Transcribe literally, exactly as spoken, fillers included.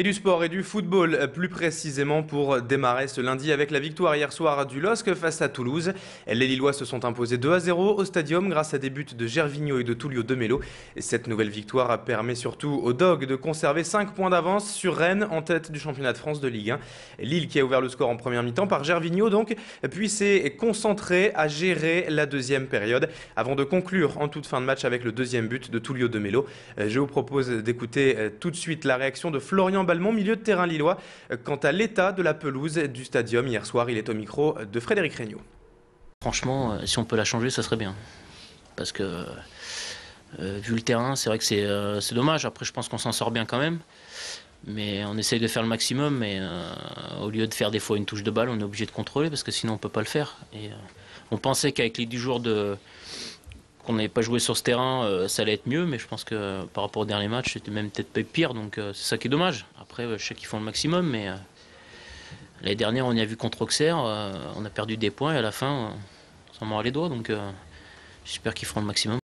Et du sport et du football, plus précisément, pour démarrer ce lundi avec la victoire hier soir du L O S C face à Toulouse. Les Lillois se sont imposés deux à zéro au Stadium grâce à des buts de Gervinho et de Tulio de Melo. Et cette nouvelle victoire permet surtout aux Dogs de conserver cinq points d'avance sur Rennes, en tête du championnat de France de Ligue un. Lille qui a ouvert le score en première mi-temps par Gervinho, donc, puis s'est concentré à gérer la deuxième période avant de conclure en toute fin de match avec le deuxième but de Tulio de Melo. Je vous propose d'écouter tout de suite la réaction de Florent Balmont, milieu de terrain lillois, quant à l'état de la pelouse du Stadium. Hier soir, il est au micro de Frédéric Regnaud. Franchement, si on peut la changer, ça serait bien. Parce que, euh, vu le terrain, c'est vrai que c'est euh, dommage. Après, je pense qu'on s'en sort bien quand même. Mais on essaye de faire le maximum. Mais euh, au lieu de faire des fois une touche de balle, on est obligé de contrôler parce que sinon, on ne peut pas le faire. Et, euh, on pensait qu'avec les dix jours de... qu'on n'avait pas joué sur ce terrain, euh, ça allait être mieux, mais je pense que euh, par rapport au dernier match, c'était même peut-être pire, donc euh, c'est ça qui est dommage. Après, euh, je sais qu'ils font le maximum, mais euh, l'année dernière, on y a vu contre Auxerre, euh, on a perdu des points, et à la fin, euh, on s'en mord les doigts, donc euh, j'espère qu'ils feront le maximum.